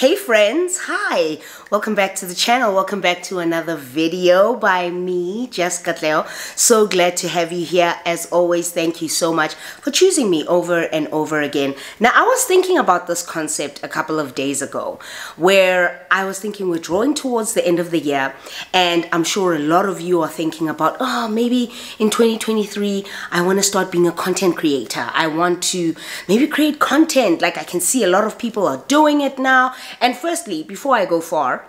Hey friends, hi, welcome back to the channel, welcome back to another video by me, just Katleho. So glad to have you here. As always, thank you so much for choosing me over and over again. Now, I was thinking about this concept a couple of days ago, where I was thinking we're drawing towards the end of the year, and I'm sure a lot of you are thinking about, oh, maybe in 2023 I want to start being a content creator. I want to maybe create content, like I can see a lot of people are doing it now. And firstly, before I go far,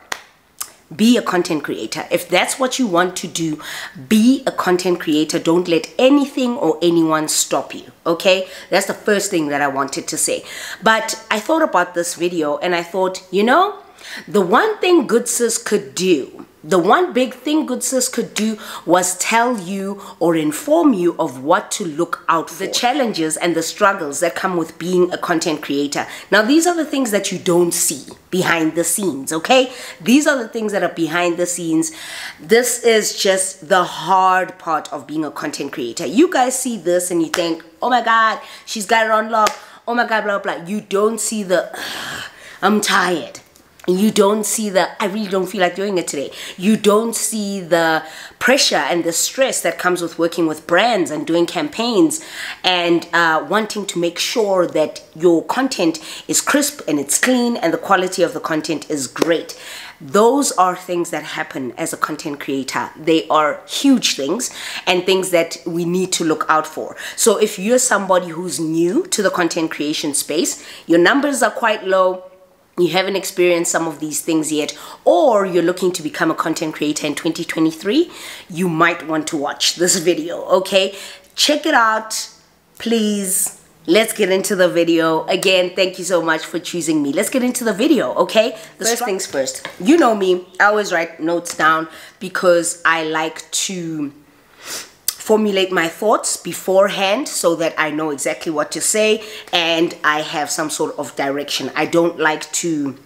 be a content creator. If that's what you want to do, be a content creator. Don't let anything or anyone stop you, okay? That's the first thing that I wanted to say. But I thought about this video and I thought, you know, the one thing good sis could do, the one big thing good sis could do was tell you or inform you of what to look out for. The challenges and the struggles that come with being a content creator. Now, these are the things that you don't see behind the scenes, okay? These are the things that are behind the scenes. This is just the hard part of being a content creator. You guys see this and you think, oh my God, she's got it on lock. Oh my God, blah, blah. You don't see the, I'm tired. You don't see the, I really don't feel like doing it today. You don't see the pressure and the stress that comes with working with brands and doing campaigns and wanting to make sure that your content is crisp and it's clean and the quality of the content is great. Those are things that happen as a content creator. They are huge things and things that we need to look out for. So if you're somebody who's new to the content creation space, your numbers are quite low, you haven't experienced some of these things yet, or you're looking to become a content creator in 2023, you might want to watch this video, okay? Check it out, please. Let's get into the video. Again, thank you so much for choosing me. Let's get into the video, okay? First things first. You know me, I always write notes down because I like to formulate my thoughts beforehand so that I know exactly what to say and I have some sort of direction. I don't like to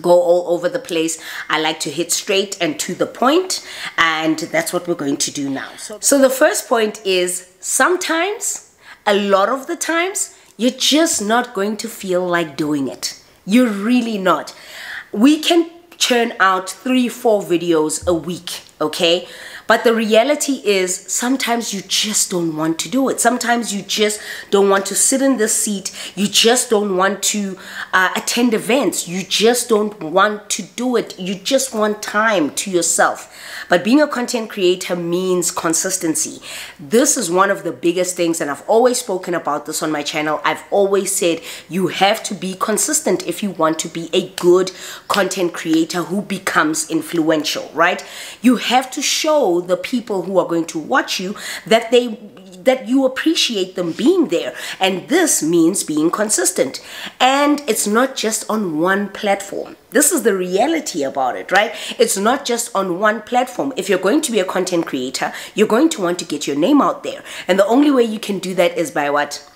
go all over the place. I like to hit straight and to the point, and that's what we're going to do now. So the first point is, sometimes, a lot of the times, you're just not going to feel like doing it. You're really not. We can churn out 3-4 videos a week, okay? But the reality is, sometimes you just don't want to do it. Sometimes you just don't want to sit in this seat. You just don't want to attend events. You just don't want to do it. You just want time to yourself. But being a content creator means consistency. This is one of the biggest things, and I've always spoken about this on my channel. I've always said you have to be consistent if you want to be a good content creator who becomes influential, right? You have to show the people who are going to watch you that you appreciate them being there, and this means being consistent. And it's not just on one platform. This is the reality about it, right? It's not just on one platform. If you're going to be a content creator, you're going to want to get your name out there, and the only way you can do that is by what?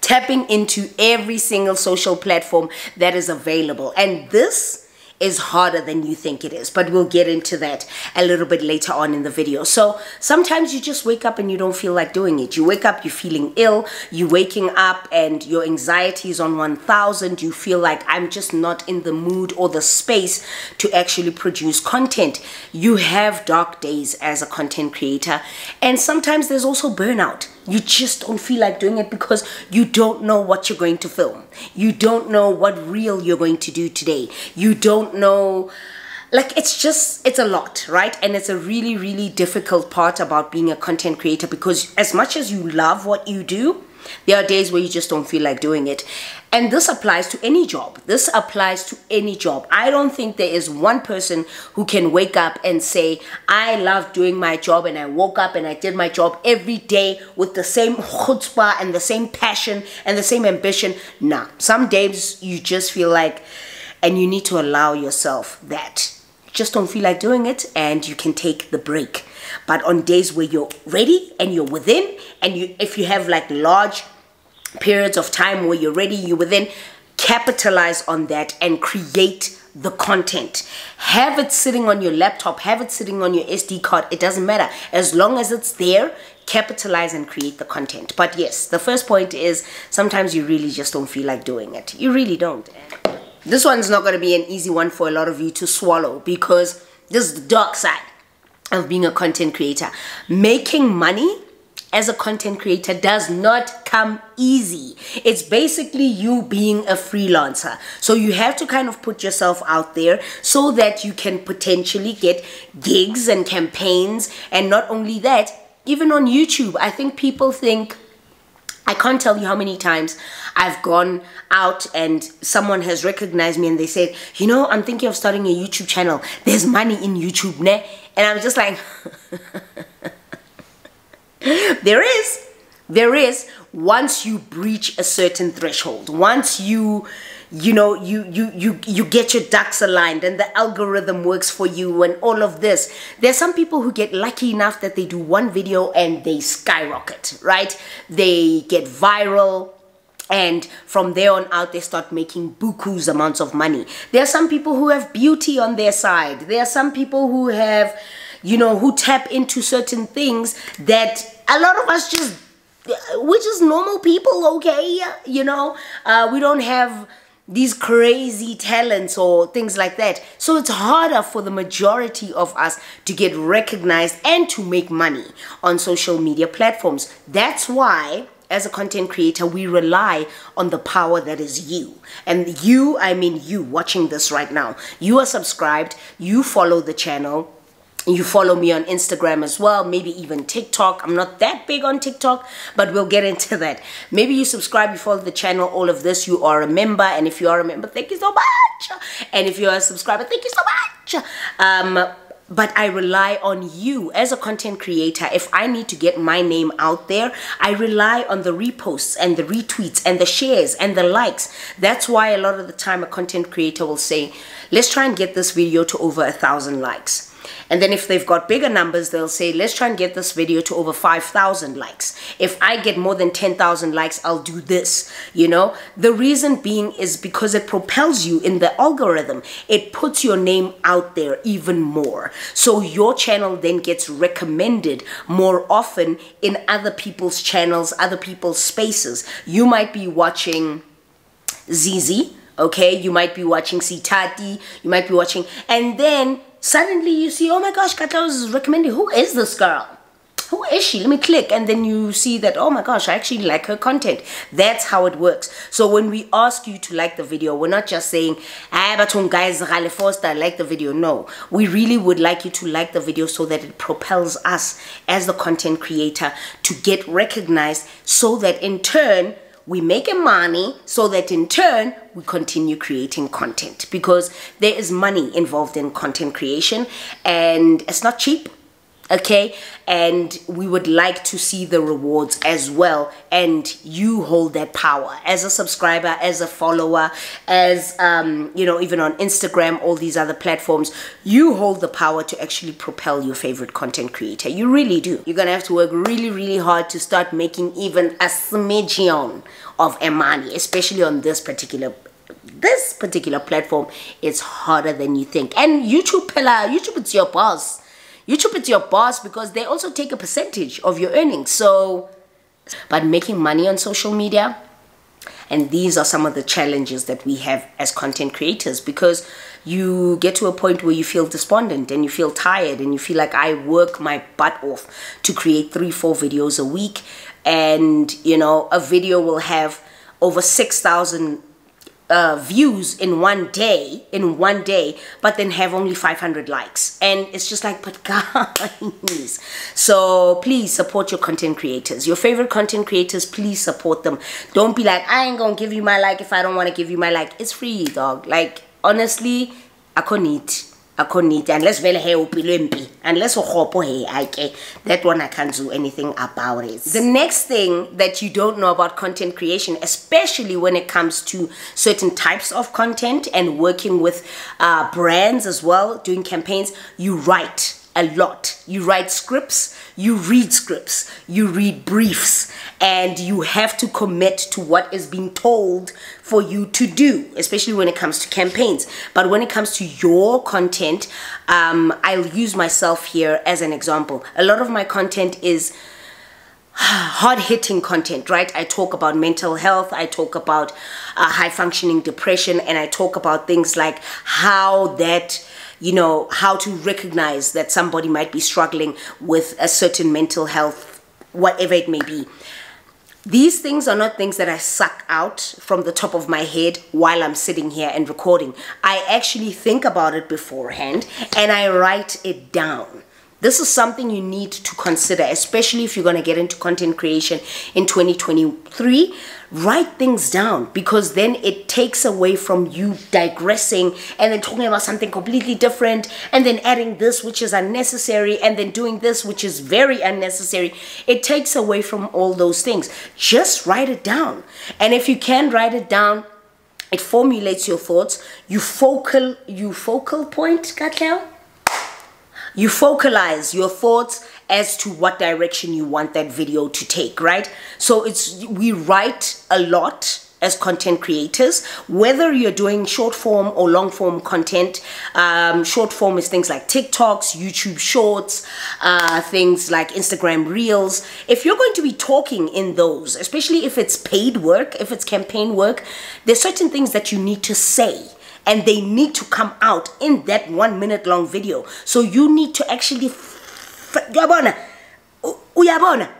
Tapping into every single social platform that is available. And this is harder than you think it is, but we'll get into that a little bit later on in the video. So sometimes you just wake up and you don't feel like doing it. You wake up, you're feeling ill, you're waking up and your anxiety is on 1000. You feel like, I'm just not in the mood or the space to actually produce content. You have dark days as a content creator, and sometimes there's also burnout. You just don't feel like doing it because you don't know what you're going to film. You don't know what reel you're going to do today. You don't know, like, it's just, it's a lot, right? And it's a really, really difficult part about being a content creator, because as much as you love what you do, there are days where you just don't feel like doing it. And this applies to any job. This applies to any job. I don't think there is one person who can wake up and say, I love doing my job and I woke up and I did my job every day with the same chutzpah and the same passion and the same ambition. Nah, some days you just feel like, and you need to allow yourself that. Just don't feel like doing it, and you can take the break. But on days where you're ready and you're within, and you, if you have like large periods of time where you're ready, you're within, capitalize on that and create the content. Have it sitting on your laptop, have it sitting on your SD card, it doesn't matter. As long as it's there, capitalize and create the content. But yes, the first point is sometimes you really just don't feel like doing it. You really don't. This one's not going to be an easy one for a lot of you to swallow, because this is the dark side of being a content creator. Making money as a content creator does not come easy. It's basically you being a freelancer. So you have to kind of put yourself out there so that you can potentially get gigs and campaigns. And not only that, even on YouTube, I think people think, I can't tell you how many times I've gone out and someone has recognized me and they said, you know, I'm thinking of starting a YouTube channel. There's money in YouTube, ne? And I'm just like, there is, once you breach a certain threshold, once you get your ducks aligned and the algorithm works for you and all of this. There's some people who get lucky enough that they do one video and they skyrocket, right? They get viral, and from there on out, they start making bukus amounts of money. There are some people who have beauty on their side. There are some people who have, you know, who tap into certain things that a lot of us just, we're just normal people, okay? You know, we don't have these crazy talents or things like that. So it's harder for the majority of us to get recognized and to make money on social media platforms. That's why, as a content creator, we rely on the power that is you. And you, I mean you watching this right now. You are subscribed, you follow the channel, you follow me on Instagram as well, maybe even TikTok. I'm not that big on TikTok, but we'll get into that. Maybe you subscribe, you follow the channel, all of this. You are a member, and if you are a member, thank you so much. And if you are a subscriber, thank you so much. But I rely on you as a content creator. If I need to get my name out there, I rely on the reposts and the retweets and the shares and the likes. That's why a lot of the time a content creator will say, let's try and get this video to over 1,000 likes. And then if they've got bigger numbers, they'll say, let's try and get this video to over 5,000 likes. If I get more than 10,000 likes, I'll do this, you know. The reason being is because it propels you in the algorithm. It puts your name out there even more. So your channel then gets recommended more often in other people's channels, other people's spaces. You might be watching Zizi, okay? You might be watching Sitati, you might be watching, and then suddenly you see, oh my gosh, Katleho is recommending, who is this girl? Who is she? Let me click. And then you see that, oh my gosh, I actually like her content. That's how it works. So when we ask you to like the video, we're not just saying, ah, but guys, I like the video. No, we really would like you to like the video so that it propels us as the content creator to get recognized, so that in turn, we make money, so that in turn, we continue creating content, because there is money involved in content creation and it's not cheap, okay? And we would like to see the rewards as well, and you hold that power as a subscriber, as a follower, as, you know, even on Instagram, all these other platforms, you hold the power to actually propel your favorite content creator. You really do. You're gonna have to work really, really hard to start making even a smidgen of money, especially on this particular platform. It's harder than you think. And YouTube, Pella, YouTube, it's your boss. YouTube is your boss, because they also take a percentage of your earnings. So, but making money on social media, and these are some of the challenges that we have as content creators, because you get to a point where you feel despondent and you feel tired and you feel like, I work my butt off to create 3-4 videos a week, and you know, a video will have over 6,000 views in one day, but then have only 500 likes. And it's just like, but guys. So please support your content creators, your favorite content creators. Please support them. Don't be like, I ain't gonna give you my like if I don't want to give you my like. It's free, dog. Like, honestly, I couldn't eat unless vele he upilwempi, unless uhopo he ake. That one I can't do anything about it. The next thing that you don't know about content creation, especially when it comes to certain types of content and working with brands as well, doing campaigns, you write a lot. You write scripts, you read briefs, and you have to commit to what is being told for you to do, especially when it comes to campaigns. But when it comes to your content, I'll use myself here as an example. A lot of my content is hard-hitting content, right? I talk about mental health, I talk about high-functioning depression, and I talk about things like how that, you know, how to recognize that somebody might be struggling with a certain mental health, whatever it may be. These things are not things that I suck out from the top of my head while I'm sitting here and recording. I actually think about it beforehand and I write it down. This is something you need to consider, especially if you're going to get into content creation in 2023. Write things down, because then it takes away from you digressing and then talking about something completely different and then adding this, which is unnecessary, and then doing this, which is very unnecessary. It takes away from all those things. Just write it down. And if you can write it down, it formulates your thoughts. You focal point, Katleho? You focalize your thoughts as to what direction you want that video to take, right? So we write a lot as content creators, whether you're doing short form or long form content. Short form is things like TikToks, YouTube shorts, things like Instagram reels. If you're going to be talking in those, especially if it's paid work, if it's campaign work, there's certain things that you need to say, and they need to come out in that 1 minute long video. So you need to actually,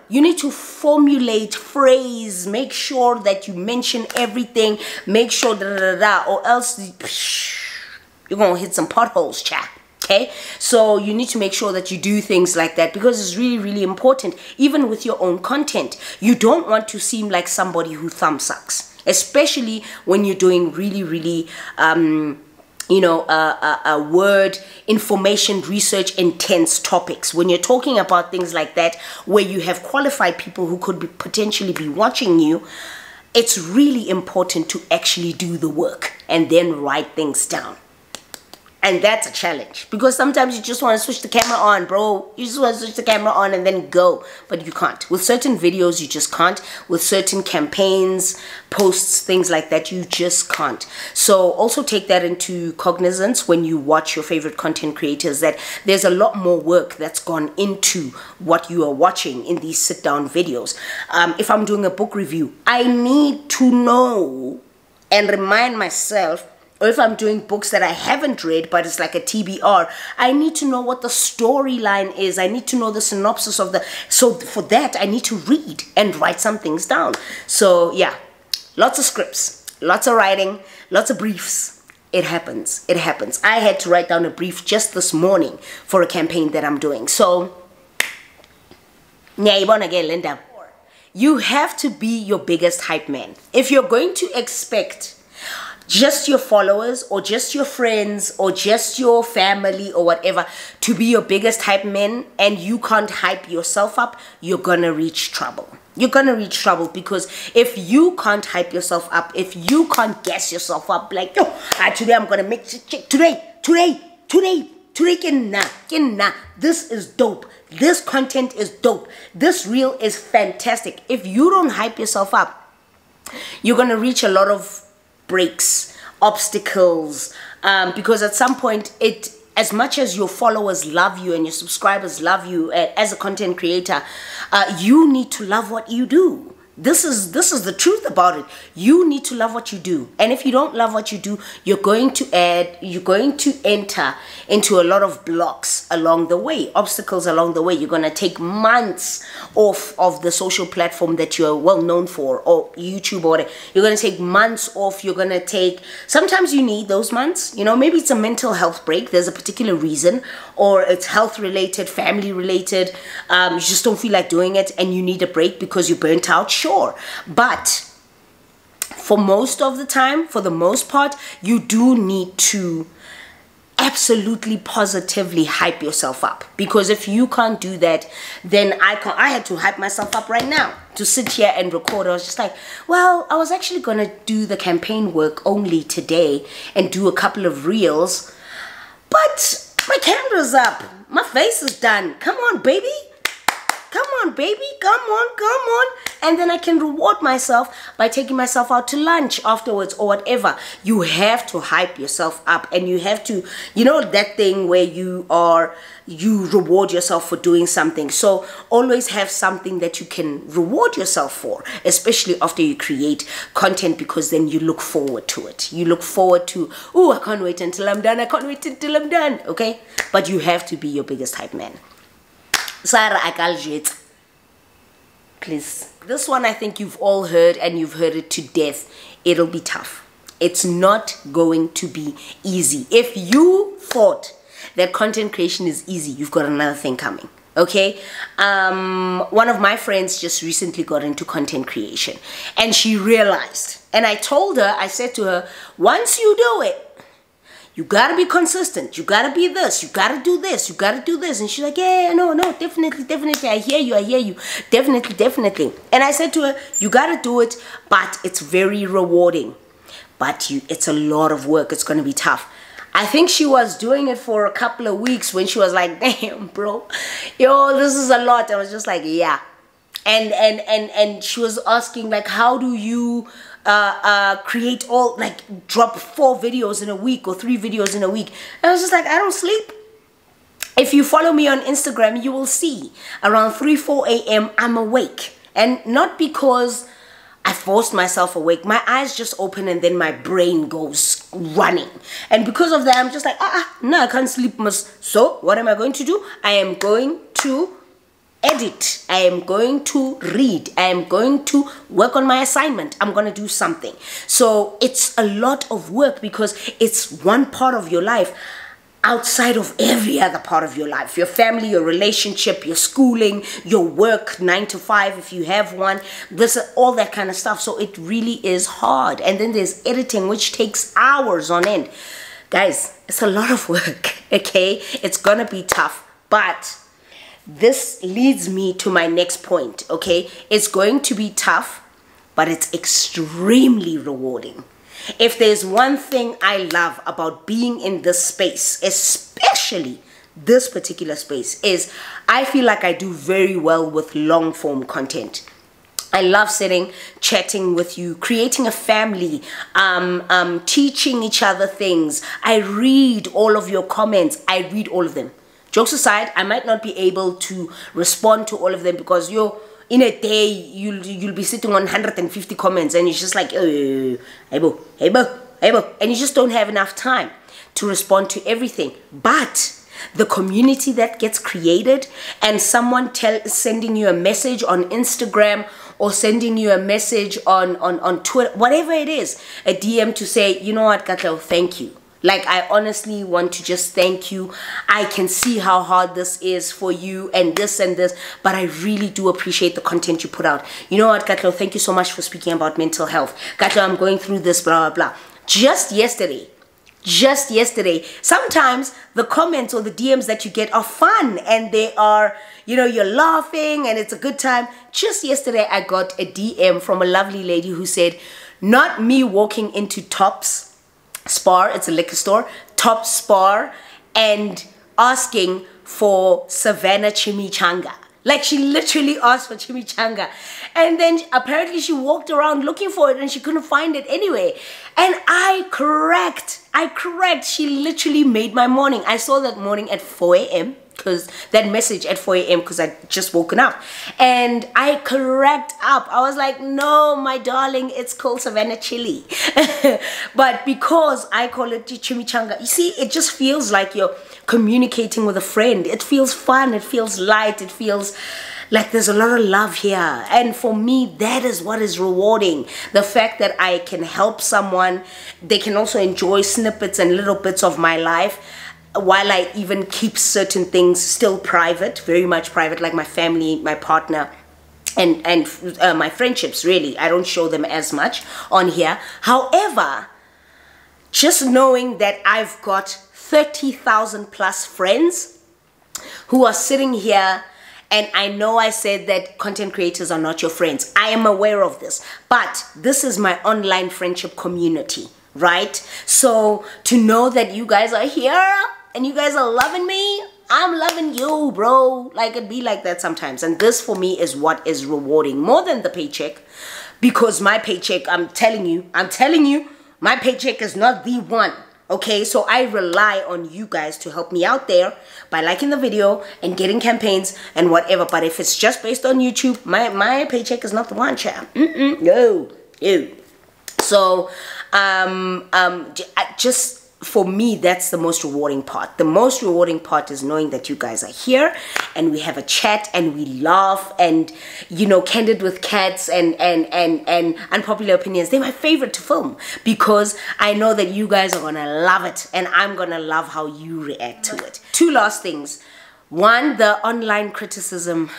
you need to formulate, phrase, make sure that you mention everything, make sure or else you're gonna hit some potholes, chat. Okay, so you need to make sure that you do things like that, because it's really, really important. Even with your own content, you don't want to seem like somebody who thumb sucks, especially when you're doing really, really, you know, word, information, research, intense topics. When you're talking about things like that, where you have qualified people who could potentially be watching you, it's really important to actually do the work and then write things down. And that's a challenge, because sometimes you just want to switch the camera on, bro. You just want to switch the camera on and then go, but you can't. With certain videos, you just can't. With certain campaigns, posts, things like that, you just can't. So also take that into cognizance when you watch your favorite content creators, that there's a lot more work that's gone into what you are watching in these sit-down videos. If I'm doing a book review, I need to know and remind myself, or if I'm doing books that I haven't read, but it's like a TBR, I need to know what the storyline is. I need to know the synopsis of the... So for that, I need to read and write some things down. So yeah, lots of scripts, lots of writing, lots of briefs. It happens. It happens. I had to write down a brief just this morning for a campaign that I'm doing. So, you have to be your biggest hype man. If you're going to expect just your followers or just your friends or just your family or whatever to be your biggest hype men, and you can't hype yourself up, you're gonna reach trouble. You're gonna reach trouble, because if you can't hype yourself up, if you can't gas yourself up, like, yo, today I'm gonna make today, this is dope, this content is dope, this reel is fantastic. If you don't hype yourself up, you're gonna reach a lot of breaks, obstacles, because at some point, as much as your followers love you and your subscribers love you as a content creator, you need to love what you do. This is the truth about it. You need to love what you do, and if you don't love what you do, you're going to enter into a lot of blocks along the way, obstacles along the way. You're going to take months off of the social platform that you're well known for, or YouTube, or whatever. You're going to take months off. You're going to take, sometimes you need those months, you know, maybe it's a mental health break, there's a particular reason, or it's health related, family related, you just don't feel like doing it and you need a break because you're burnt out. Sure, but for the most part, you do need to absolutely positively hype yourself up, because if you can't do that, then I had to hype myself up right now to sit here and record. I was just like, well, I was actually gonna do the campaign work only today and do a couple of reels, but my camera's up, my face is done. Come on, baby. Come on, baby, come on, come on. And then I can reward myself by taking myself out to lunch afterwards or whatever. You have to hype yourself up, and you have to, you know, that thing where you reward yourself for doing something. So always have something that you can reward yourself for, especially after you create content, because then you look forward to it. You look forward to, oh, I can't wait until I'm done. I can't wait until I'm done. Okay? But you have to be your biggest hype man. Sarah, I can't wait. Please. This one I think you've all heard, and you've heard it to death. It'll be tough. It's not going to be easy. If you thought that content creation is easy, you've got another thing coming. Okay? One of my friends just recently got into content creation, and she realized, and I told her, I said to her, once you do it, you gotta be consistent, you gotta be this, you gotta do this, you gotta do this. And she's like, yeah, no, definitely, I hear you, definitely. And I said to her, you gotta do it, but it's very rewarding. But it's a lot of work, it's gonna be tough. I think she was doing it for a couple of weeks when she was like, damn, bro, yo, this is a lot. I was just like, yeah. And she was asking, like, how do you create all, like, drop 4 videos in a week or 3 videos in a week? And I was just like, I don't sleep. If you follow me on Instagram, you will see around 3-4 a.m. I'm awake, and not because I forced myself awake. My eyes just open and then my brain goes running, and because of that, I'm just like, no, I can't sleep, so what am I going to do? I am going to edit, I am going to read, I am going to work on my assignment, I'm going to do something. So it's a lot of work, because it's one part of your life outside of every other part of your life. Your family, your relationship, your schooling, your work, 9 to 5 if you have one, this, all that kind of stuff. So it really is hard. And then there's editing, which takes hours on end. Guys, it's a lot of work, okay? It's gonna be tough, but this leads me to my next point, okay? It's going to be tough, but it's extremely rewarding. If there's one thing I love about being in this space, especially this particular space, is I feel like I do very well with long-form content. I love sitting, chatting with you, creating a family, teaching each other things. I read all of your comments. I read all of them. Jokes aside, I might not be able to respond to all of them, because in a day you'll be sitting on 150 comments, and it's just like, hey bro, and you just don't have enough time to respond to everything. But the community that gets created, and someone sending you a message on Instagram, or sending you a message on Twitter, whatever it is, a DM to say, you know what, Katleho, thank you. Like, I honestly want to just thank you. I can see how hard this is for you, and this, but I really do appreciate the content you put out. You know what, Katleho, thank you so much for speaking about mental health. Katleho, I'm going through this, blah, blah, blah. Just yesterday. Sometimes the comments or the DMs that you get are fun, and they are, you know, you're laughing and it's a good time. Just yesterday, I got a DM from a lovely lady who said, not me walking into Tops Spar, it's a liquor store, Top Spar, and asking for Savannah chimichanga. Like, she literally asked for chimichanga, and then apparently she walked around looking for it and she couldn't find it anyway. And I cracked. She literally made my morning. I saw that morning at 4 a.m. because that message at 4 a.m. because I just woken up, and I cracked up. I was like, no, my darling, it's called Savannah chili. But because I call it chimichanga, you see, it just feels like you're communicating with a friend. It feels fun, it feels light, it feels like there's a lot of love here. And for me, that is what is rewarding. The fact that I can help someone, they can also enjoy snippets and little bits of my life, while I even keep certain things still private, very much private, like my family, my partner, and my friendships, really. I don't show them as much on here. However, just knowing that I've got 30,000 plus friends who are sitting here, and I know I said that content creators are not your friends. I am aware of this, but this is my online friendship community. Right? So to know that you guys are here and you guys are loving me, I'm loving you, bro. Like, it'd be like that sometimes. And this for me is what is rewarding more than the paycheck, because my paycheck, I'm telling you, my paycheck is not the one. Okay, so I rely on you guys to help me out there by liking the video and getting campaigns and whatever. But if it's just based on YouTube, my paycheck is not the one, champ. No, ew. So, just for me, that's the most rewarding part. The most rewarding part is knowing that you guys are here and we have a chat and we laugh and, you know, Candid with Cats and Unpopular Opinions. They're my favorite to film because I know that you guys are gonna love it and I'm gonna love how you react to it. Two last things. One, the online criticism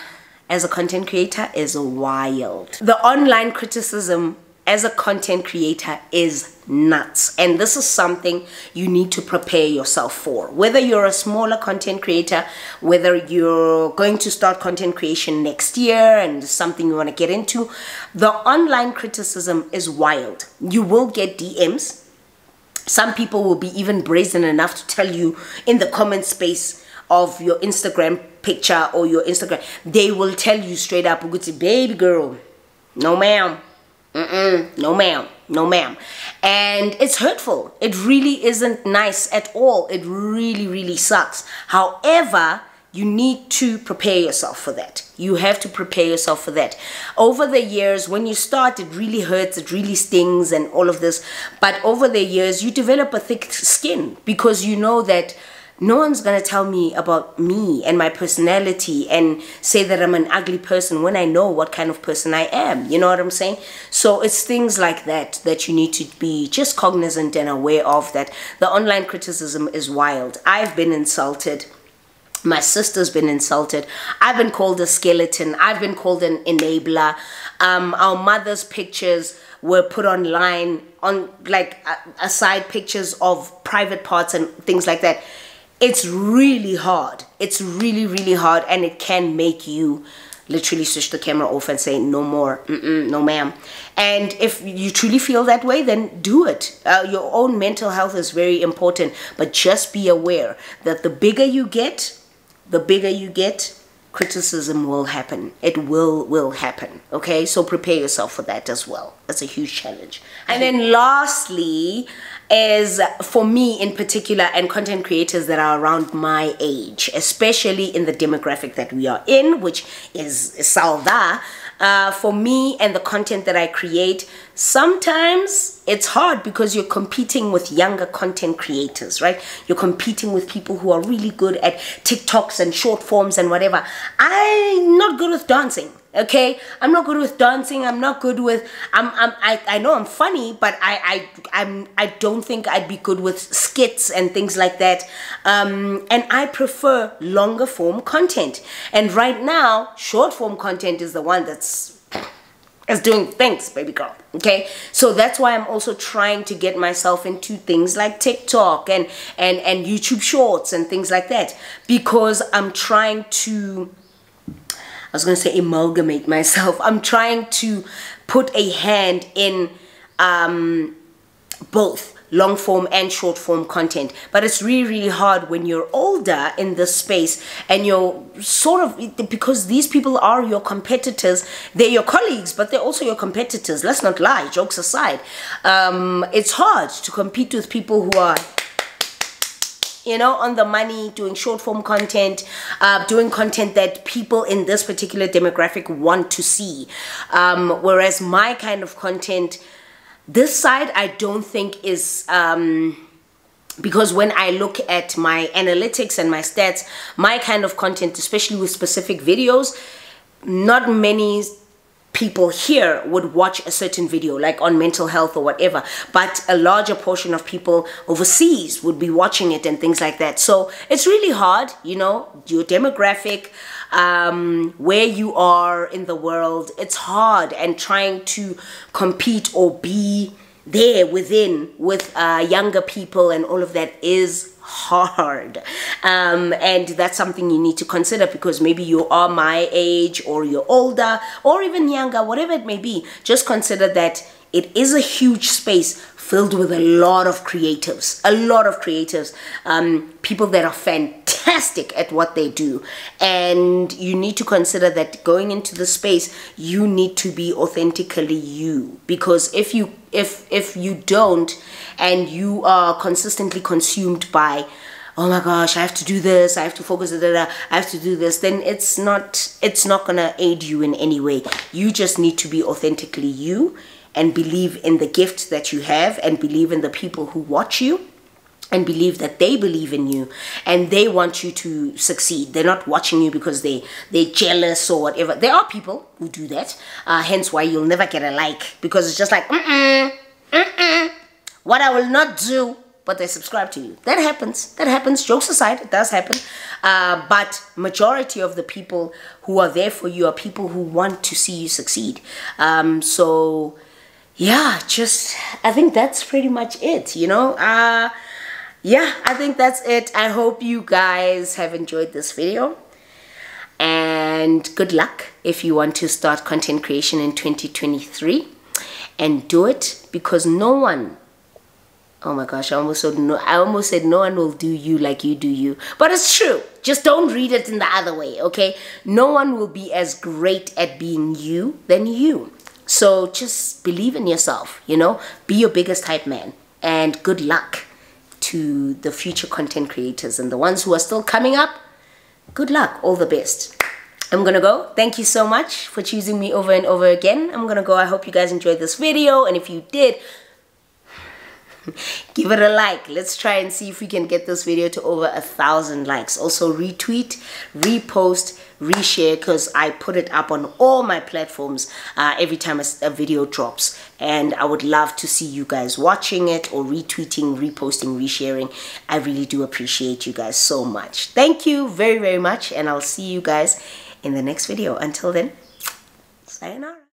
as a content creator is wild. The online criticism as a content creator is nuts, and this is something you need to prepare yourself for. Whether you're a smaller content creator, whether you're going to start content creation next year and something you want to get into, the online criticism is wild. You will get DMs. Some people will be even brazen enough to tell you in the comment space of your Instagram picture or your Instagram, they will tell you straight up, baby girl, no ma'am. No ma'am, no ma'am. And it's hurtful. It really isn't nice at all. It really, really sucks. However, you need to prepare yourself for that. You have to prepare yourself for that. Over the years, when you start, it really hurts, it really stings and all of this. But over the years, you develop a thick skin because you know that no one's gonna tell me about me and my personality and say that I'm an ugly person when I know what kind of person I am. You know what I'm saying? So it's things like that that you need to be just cognizant and aware of, that the online criticism is wild. I've been insulted. My sister's been insulted. I've been called a skeleton. I've been called an enabler. Our mother's pictures were put online on like aside pictures of private parts and things like that. It's really hard. It's really, really hard, and it can make you literally switch the camera off and say, no more, no ma'am. And if you truly feel that way, then do it. Your own mental health is very important, but just be aware that the bigger you get, criticism will happen. It will happen, okay? So prepare yourself for that as well. That's a huge challenge. And then lastly is, for me in particular, and content creators that are around my age, especially in the demographic that we are in, which is Salda, for me and the content that I create, sometimes it's hard because you're competing with younger content creators, right? You're competing with people who are really good at TikToks and short forms and whatever. I'm not good with dancing, okay? I'm not good with dancing. I'm not good with, I know I'm funny, but I don't think I'd be good with skits and things like that. And I prefer longer form content. And right now, short form content is the one that's doing things, baby girl, okay? So that's why I'm also trying to get myself into things like TikTok and YouTube Shorts and things like that, because I'm trying to, I was gonna say amalgamate myself. I'm trying to put a hand in both long form and short form content. But it's really, really hard when you're older in this space and you're sort of, because these people are your competitors. They're your colleagues, but they're also your competitors. Let's not lie, jokes aside. It's hard to compete with people who are, you know, on the money, doing short form content, doing content that people in this particular demographic want to see. Whereas my kind of content, this side I don't think is, because when I look at my analytics and my stats, my kind of content, especially with specific videos, not many people here would watch a certain video, like on mental health or whatever, but a larger portion of people overseas would be watching it and things like that. So it's really hard, you know, your demographic, where you are in the world, it's hard, and trying to compete or be there within with younger people and all of that is hard, and that's something you need to consider, because maybe you are my age or you're older or even younger, whatever it may be. Just consider that it is a huge space filled with a lot of creatives, people that are fantastic, fantastic at what they do, and you need to consider that going into the space you need to be authentically you, because if you don't, and you are consistently consumed by, oh my gosh, I have to do this, I have to focus, I have to do this, then it's not gonna aid you in any way. You just need to be authentically you and believe in the gift that you have, and believe in the people who watch you, and believe that they believe in you and they want you to succeed. They're not watching you because they're jealous or whatever. There are people who do that, hence why you'll never get a like, because it's just like, what I will not do, but they subscribe to you. That happens, jokes aside, it does happen. But majority of the people who are there for you are people who want to see you succeed. So yeah, just, I think that's pretty much it, you know. Yeah, I think that's it. I hope you guys have enjoyed this video, and good luck if you want to start content creation in 2023, and do it, because no one, oh my gosh, I almost said no one will do you like you do you, but it's true. Just don't read it in the other way, okay? No one will be as great at being you than you. So just believe in yourself, you know, be your biggest hype man, and good luck to the future content creators and the ones who are still coming up. Good luck, all the best. I'm gonna go. Thank you so much for choosing me over and over again. I'm gonna go. I hope you guys enjoyed this video, and if you did, give it a like. Let's try and see if we can get this video to over 1,000 likes. Also retweet, repost, reshare, because I put it up on all my platforms every time a video drops, and I would love to see you guys watching it or retweeting, reposting, resharing. I really do appreciate you guys so much. Thank you very, very much, and I'll see you guys in the next video. Until then, sayonara.